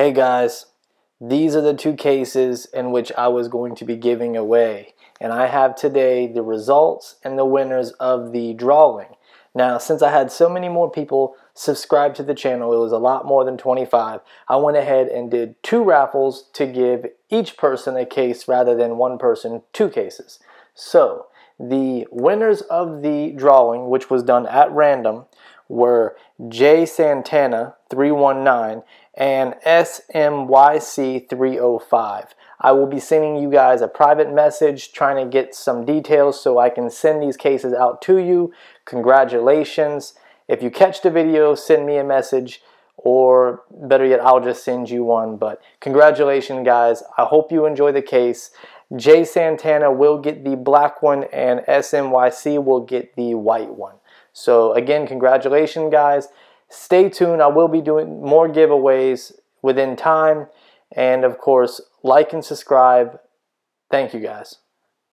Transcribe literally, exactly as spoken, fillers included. Hey guys, these are the two cases in which I was going to be giving away, and I have today the results and the winners of the drawing. Now, since I had so many more people subscribe to the channel, it was a lot more than twenty-five, I went ahead and did two raffles to give each person a case rather than one person two cases. So, the winners of the drawing, which was done at random, were JSantana three one nine and S M Y C three oh five. I will be sending you guys a private message trying to get some details so I can send these cases out to you. Congratulations. If you catch the video, send me a message, or better yet, I'll just send you one. But congratulations, guys. I hope you enjoy the case. JSantana will get the black one and S M Y C will get the white one. So again, congratulations, guys. Stay tuned. I will be doing more giveaways within time. And of course, like and subscribe. Thank you, guys.